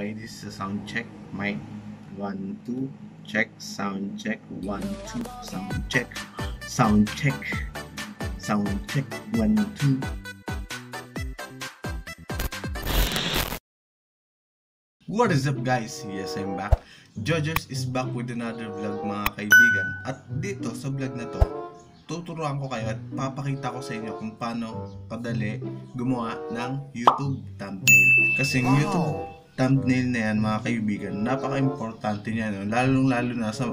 Okay, this is a sound check. Mic 1 2 check. Sound check 1 2. Sound check. Sound check. Sound check 1 2. What is up guys? Yes, I'm back. Jojos is back with another vlog mga kaibigan. At dito sa vlog na to, tuturuan ko kayo at papakita ko sa inyo kung paano kadali gumawa ng YouTube thumbnail. Kasi yung YouTube thumbnail na yan mga kaibigan, napaka-importante niyan. Lalong-lalo na sa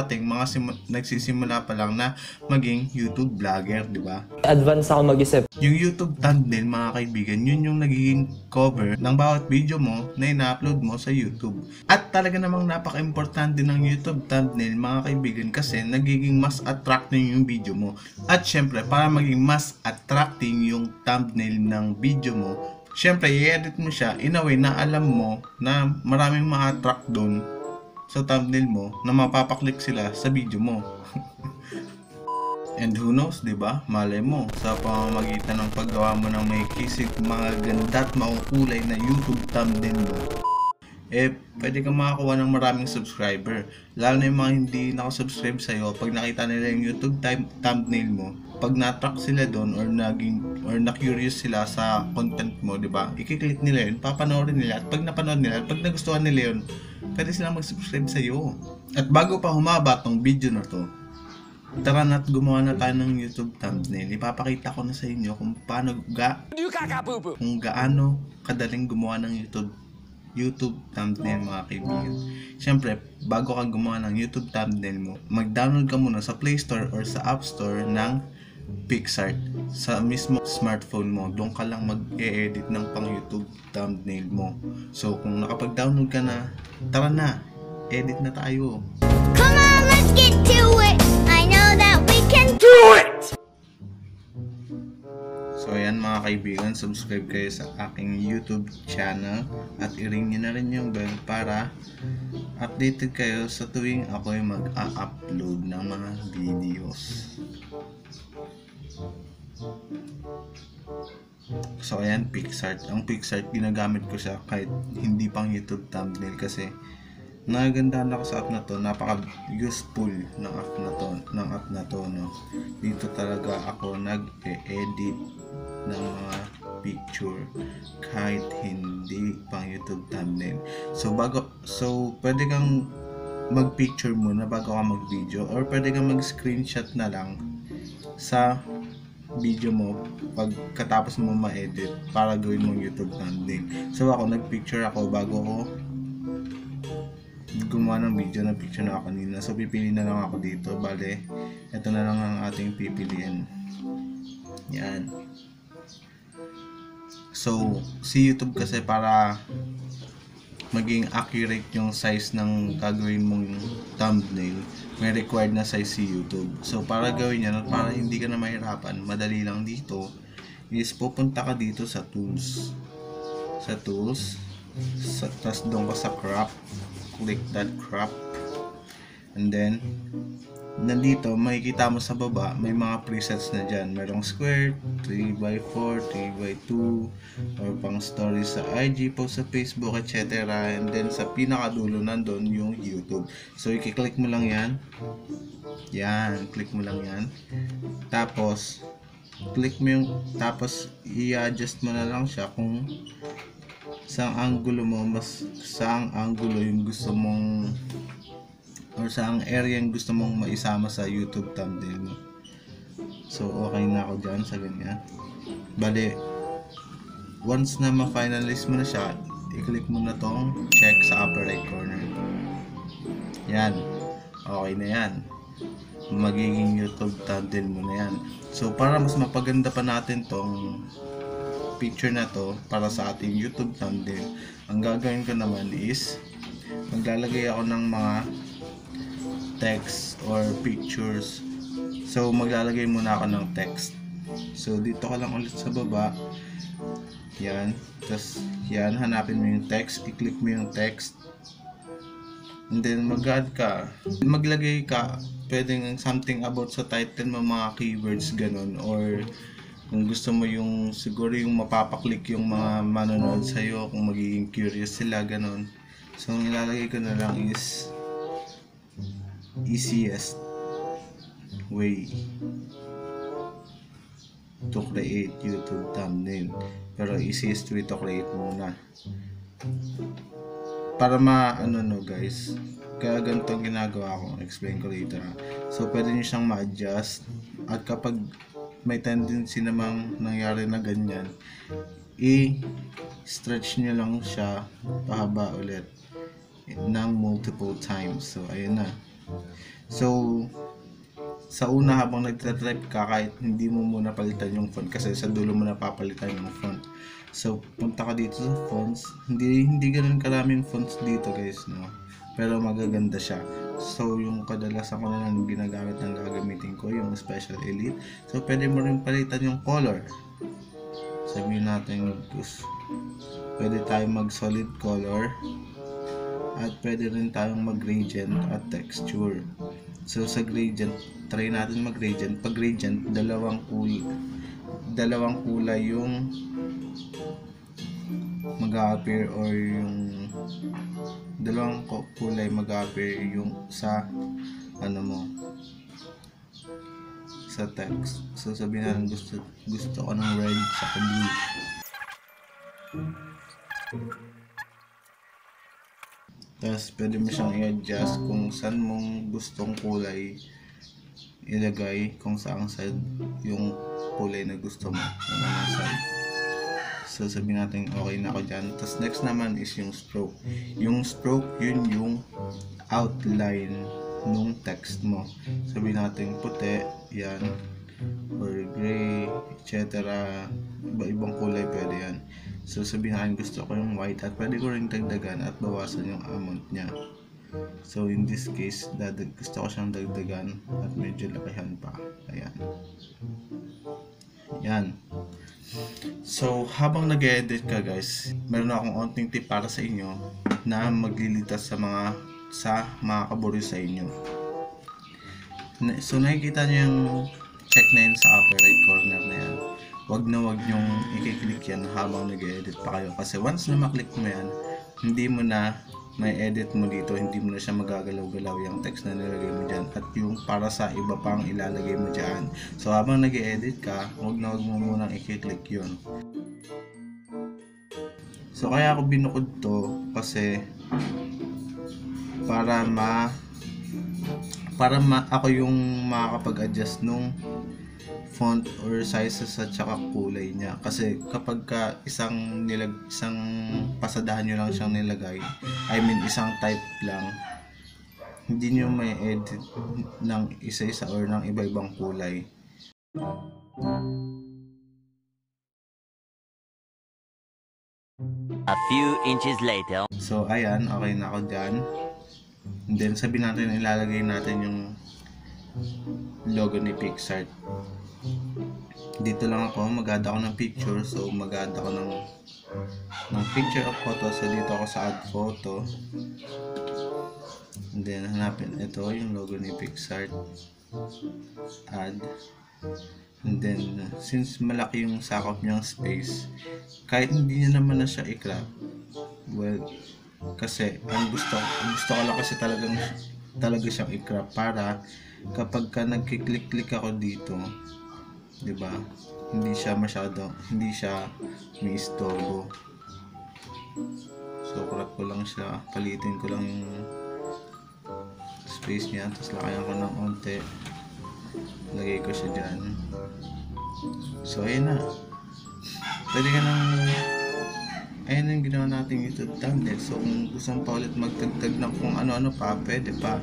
ating mga nagsisimula pa lang na maging YouTube vlogger, di ba? Advance ako mag-isip. Yung YouTube thumbnail mga kaibigan, yun yung nagiging cover ng bawat video mo na ina-upload mo sa YouTube. At talaga namang napaka-importante ng YouTube thumbnail mga kaibigan kasi nagiging mas attracting yung video mo. At syempre, para maging mas attracting yung thumbnail ng video mo, syempre, i-edit mo siya in a way na alam mo na maraming ma-attract doon sa thumbnail mo na mapapaklik sila sa video mo. And who knows, diba? Malay mo, sa pamamagitan ng paggawa mo ng may kisig, mga ganda at maukulay na YouTube thumbnail mo, pwede kang makakuha ng maraming subscriber. Lalo na yung mga hindi nakasubscribe sa'yo, pag nakita nila yung YouTube thumbnail mo, pag na-track sila doon or na-curious sila sa content mo, diba? Ikiklik nila yun, papanoorin nila, at pag napanood nila, at pag nagustuhan nila yun, pwede silang mag-subscribe sa'yo. At bago pa humaba tong video na to, tara na at gumawa na tayo ng YouTube thumbnail. Ipapakita ko na sa inyo kung paano gaano kadaling gumawa ng YouTube thumbnail mga kaibigan. Siyempre, bago ka gumawa ng YouTube thumbnail mo, mag-download ka muna sa Play Store or sa App Store ng Picsart sa mismo smartphone mo. Doon ka lang mag-e-edit ng pang YouTube thumbnail mo. So kung nakapag-download ka na, tara na, edit na tayo. Come on, let's get to it. So ayan mga kaibigan, subscribe kayo sa aking YouTube channel at i-ring nyo na rin yung bell para updated kayo sa tuwing ako ay mag-upload ng mga videos. So ayan, Picsart. Ang Picsart, ginagamit ko siya kahit hindi pang YouTube thumbnail kasi nagagandaan ako sa app na to. Napaka useful ng app na to, no? Dito talaga ako nag-e-edit ng mga picture kahit hindi pang YouTube thumbnail. So pwede kang mag-picture muna bago ka mag-video, or pwede kang mag-screenshot na lang sa video mo pagkatapos mo ma-edit para gawin mong YouTube thumbnail. So ako, nag-picture ako bago ko gumawa ng video na picture na ako kanina. So pipili na lang ako dito. Bale, ito na lang ang ating pipiliin. Yan. So si YouTube kasi, para maging accurate yung size ng gagawin mong thumbnail, may required na size si YouTube. So para gawin yan, para hindi ka na mahirapan, madali lang dito is pupunta ka dito sa tools. Tapos doon ka sa crop. Click that crop, and then nandito makikita mo sa baba may mga presets na dyan. Merong square, 3x4, 3x2, or pang story sa IG, post sa Facebook, etc. And then sa pinakadulo nandun yung YouTube. So i-click mo lang yan. Click mo lang yan. Tapos click mo yung, tapos i-adjust mo na lang siya kung saang angulo yung gusto mong, or saang area yung gusto mong maisama sa YouTube thumbnail mo. So okay na ako dyan sa ganyan. Bale, once na ma-finalize mo na siya, i-click mo na tong check sa upper right corner. Yan, okay na yan, magiging YouTube thumbnail mo na yan. So para mas mapaganda pa natin tong picture na to para sa ating YouTube thumbnail, ang gagawin ko naman is maglalagay ako ng mga text or pictures. So maglalagay muna ako ng text. So dito ka lang ulit sa baba. Yan. Tapos yan, hanapin mo yung text, i-click mo yung text, and then mag-add ka, maglagay ka, pwedeng something about sa title mo, mga keywords ganun, or Kung gusto mo yung siguro yung mapapaklik yung mga manonood sa'yo, kung magiging curious sila, ganun. So ang ilalagay ko na lang is easiest way to create YouTube thumbnail. Pero easiest way to create muna. Para ma-ano no guys, kaya ganito ang ginagawa ko, explain ko later. So pwede nyo siyang ma-adjust at kapag may tendency namang nangyari na ganyan, i-stretch nyo lang siya pahaba ulit ng multiple times. So ayun na. So sa una habang nagtatype ka, kahit hindi mo muna palitan yung font kasi sa dulo mo napapalitan yung font. So punta ka dito sa fonts, hindi ganoon karaming fonts dito guys, no? Pero magaganda siya. So yung kadalasan ko na lang ginagamit ng gagamitin ko yung Special Elite. So pwede mo rin palitan yung color. Sabihin natin pwede tayong mag solid color at pwede rin tayong mag gradient at texture. So sa gradient, try natin mag gradient. Pag gradient, dalawang kulay yung mag-appear or yung dalawang kulay mag-appear yung sa ano mo sa text. So sabihin natin gusto ko ng red sa blue. Tapos pwede mo siyang i-adjust kung saan mong gustong kulay ilagay, kung saang side yung kulay na gusto mo kung anong side. So sabihin natin okay na ako dyan. Tapos next naman is yung stroke. Yung stroke, yun yung outline nung text mo. Sabihin natin puti, yan, or gray, etc. Iba-ibang kulay pwede yan. So sabihin natin gusto ko yung white at pwede ko rin dagdagan at bawasan yung amount niya. So in this case, gusto ko siyang dagdagan at medyo lakihan pa. Ayan. Yan. So habang nag-edit ka guys, meron akong onting tip para sa inyo na maglilitas sa mga kaburi sa inyo. So nakikita nyo yung check na yun sa upper right corner na yan. Wag nyong i-click yan habang nag-edit pa kayo, kasi once na maklik mo yan, hindi mo na may edit mo dito, hindi mo na siya magagalaw-galaw yung text na nilagay mo dyan at yung para sa iba pang ilalagay mo dyan. So habang nag-edit ka, huwag mo munang i-click yun. So kaya ako binukod to kasi ako yung makakapag-adjust nung font or sizes at saka kulay niya, kasi kapag ka isang pasadahan nyo lang siyang nilagay, isang type lang, hindi nyo may edit ng isa-isa or ng iba-ibang kulay. A few inches later. So ayan, okay na ako dyan. And then sabihin natin ilalagay natin yung logo ni Picsart. Dito lang ako, mag-add ako ng picture. So mag-add ako ng picture of photo. So dito ako sa add photo. And then hanapin ito yung logo ni Picsart. Add. And then since malaki yung sakop niyang space, kahit hindi niya naman na siya i-crop, well, kasi ang gusto ko lang kasi talaga siyang i-crop para kapag ka nagkiklik-klik ako dito, diba? Hindi siya may istorbo. So crop ko lang siya, palitin ko lang yung space niya, tapos lakayan ko ng onte, lagay ko siya dyan. So ayun na, pwede ka nang ayun yung ginawa natin YouTube thumbnail. So kung gusto mo pa ulit magtagtag ng kung ano-ano pa, pwede pa,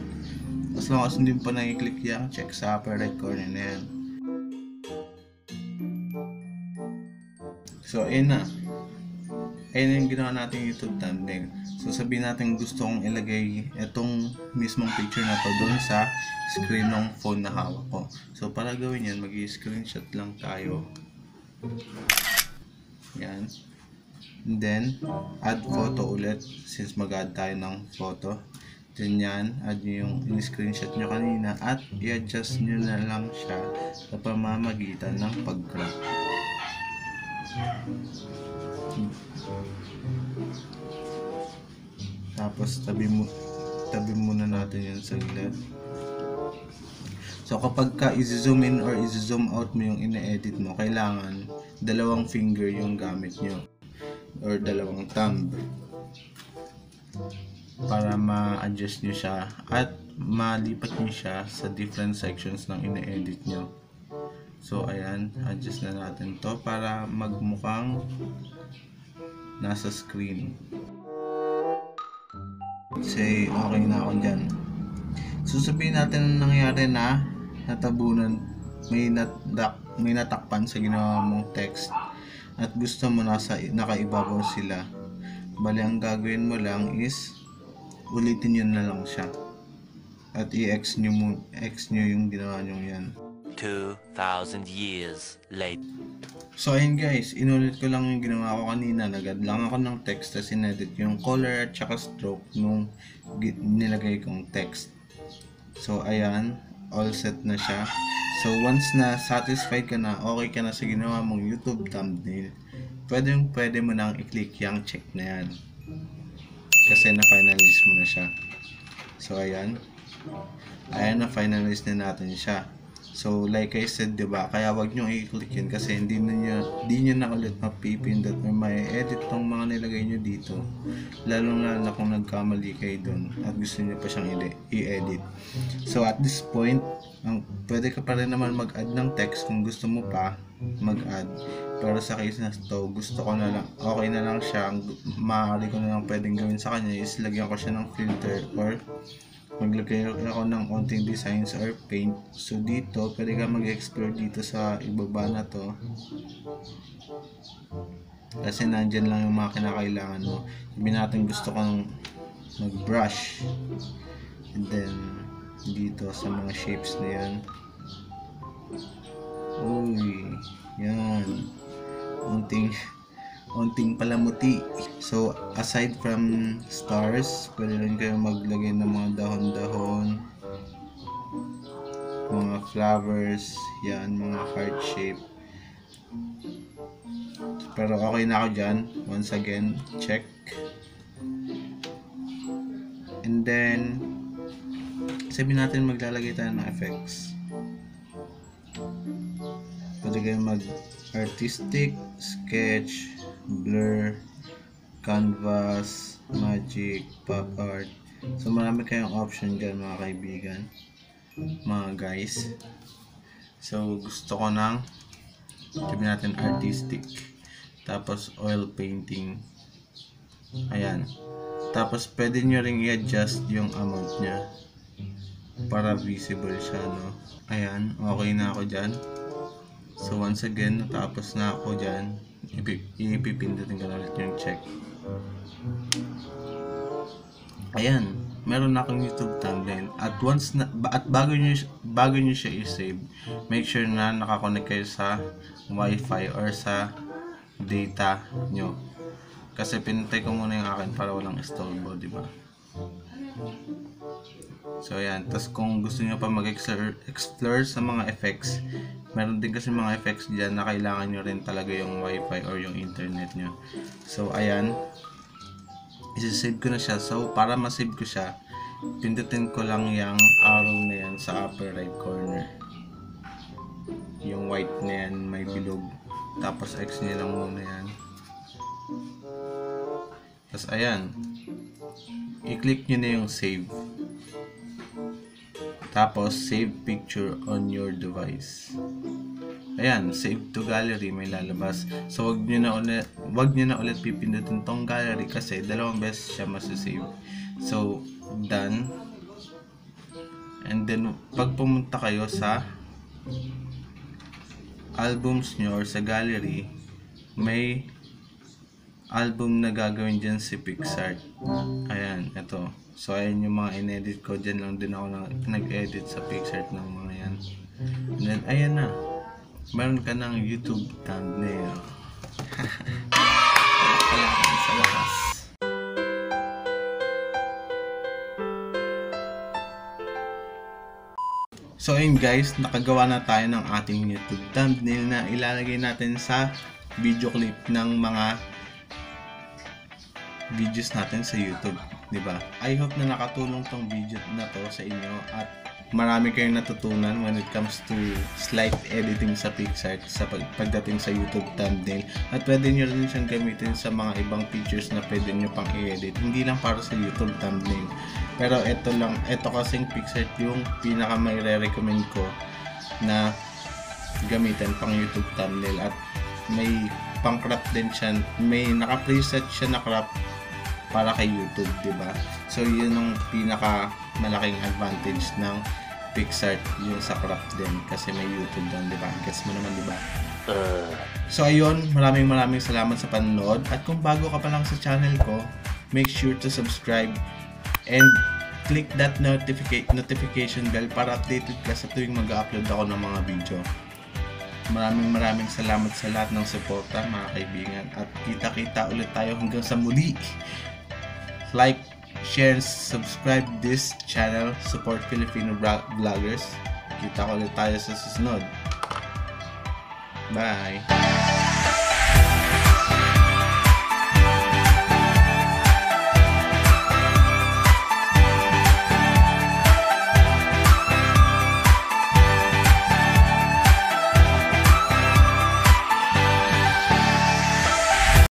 as long as hindi mo pa nangiklik yan, check sa upper right corner na yan. So ayun na, ayun yung ginawa natin YouTube thumbnail. So sabihin natin gusto kong ilagay itong mismong picture na to doon sa screen ng phone na hawak ko. So para gawin yan, mag-screenshot lang tayo. Yan. And then add photo ulit, since mag-add tayo ng photo. Ganyan, add nyo yung in-screenshot nyo kanina at i-adjust nyo na lang siya sa pamamagitan ng pag-crop. Tapos tabi muna natin yun sa left. So kapag ka i-zoom in or i-zoom out mo yung ina-edit mo, kailangan dalawang finger yung gamit nyo or dalawang thumb para ma-adjust nyo siya at malipat nyo siya sa different sections ng ina-edit nyo. So ayan, adjust na natin to para magmukhang nasa screen. Say okay na ako dyan. Susabihin natin ang nangyari na natabunan, may natakpan sa ginawa mong text at gusto mo nakaibabaw sila. Bali ang gagawin mo lang is ulitin yun na lang siya at i-X nyo, yung ginawa nyo yan. 2,000 years late. So ayun guys, inulit ko lang yung ginawa ko kanina. Nag-add lang ako ng text at inedit yung color at saka stroke nung nilagay kong text. So ayan, all set na siya. So once na satisfied ka na, okay ka na sa ginawa mong YouTube thumbnail, pwede mo nang i-click yung check na yan kasi na-finalize mo na siya. So ayan, na-finalize na natin siya. So like I said, diba, kaya wag nyo i-click yun kasi hindi nyo na ulit mapipindot or ma-edit tong mga nilagay nyo dito, lalo na kung nagkamali kayo dun at gusto nyo pa siyang i-edit. So at this point, pwede ka pa rin naman mag-add ng text kung gusto mo pa mag-add, pero sa case na to, gusto ko na lang, okay na lang siya. Maaari ko na lang pwedeng gawin sa kanya is lagyan ko siya ng filter or maglagay ako ng konting designs or paint. So dito, pwede ka mag-explore dito sa ibaba na to kasi nandyan lang yung mga kinakailangan mo. Sabihin natin gusto kong mag-brush, and then dito sa mga shapes na yan, uy, yan, unting palamuti. So aside from stars, pwede rin kayo maglagay ng mga dahon-dahon, mga flowers, yan, mga heart shape. Pero okay na ako dyan. Once again, check, and then sabihin natin maglalagay tayo ng effects. Pwede kayo mag artistic, sketch, blur, canvas, magic, pop art. So marami kayong option dyan mga kaibigan, mga guys. So gusto ko ng sabihin natin artistic, tapos oil painting, ayan. Tapos pwede nyo rin i-adjust yung amount nya para visible siya, no? Ayan, okay na ako dyan. So once again, natapos na ako dyan. Ipipindutin ko na ulit yung check. Ayan, meron na akong YouTube thumbnail. At bago nyo siya i-save, make sure na nakakonect kayo sa wifi or sa data nyo, kasi pinintay ko muna yung akin para walang istorbo, diba? So ayan, tapos kung gusto nyo pa mag-explore sa mga effects, meron din kasi mga effects dyan na kailangan nyo rin talaga yung wifi or yung internet nyo. So ayan, isisave ko na siya. So para masave ko siya, pindutin ko lang yung arrow na yan sa upper right corner, yung white na yan, may bilog. Tapos X nyo lang muna yan. Tapos ayan, i-click nyo na yung save. Tapos save picture on your device. Ayan, save to gallery, may lalabas. So wag niyo na ulit pipindutin tong gallery kasi dalawang beses siya masasave. So done. And then pag pumunta kayo sa albums niyo or sa gallery, may album na gagawin dyan si Picsart. Ayan, ito. So ayan yung mga inedit ko, dyan lang din ako nag-edit sa Picsart ng mga yan. And then ayan na, meron ka ng YouTube thumbnail. Salamat sa lakas. So ayun guys, nakagawa na tayo ng ating YouTube thumbnail na ilalagay natin sa video clip ng mga videos natin sa YouTube, diba? I hope na nakatulong tong video na to sa inyo at marami kayong natutunan when it comes to slide editing sa Picsart sa pagdating sa YouTube thumbnail, at pwede nyo rin siyang gamitin sa mga ibang features na pwede nyo pang i-edit, hindi lang para sa YouTube thumbnail. Pero ito kasing Picsart yung pinaka may re-recommend ko na gamitin pang YouTube thumbnail, at may pang crop din siya, may naka-preset siya na crop para kay YouTube, diba? So yun ang pinaka malaking advantage ng Picsart, yung sa crop din kasi may YouTube doon, diba? Gets mo naman, diba? So ayun, maraming salamat sa panonood, at kung bago ka pa lang sa channel ko, make sure to subscribe and click that notification bell para updated ka sa tuwing mag-upload ako ng mga video. Maraming salamat sa lahat ng suporta, mga kaibigan, at kita-kita ulit tayo hanggang sa muli. Like, share, subscribe this channel, support Filipino vloggers. Kita ulit tayo sa susunod. Bye!